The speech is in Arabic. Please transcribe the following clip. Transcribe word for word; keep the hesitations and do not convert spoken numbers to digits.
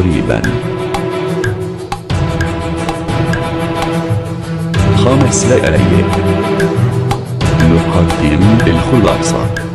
قريبا. خمس دقائق نقدم الخلاصة.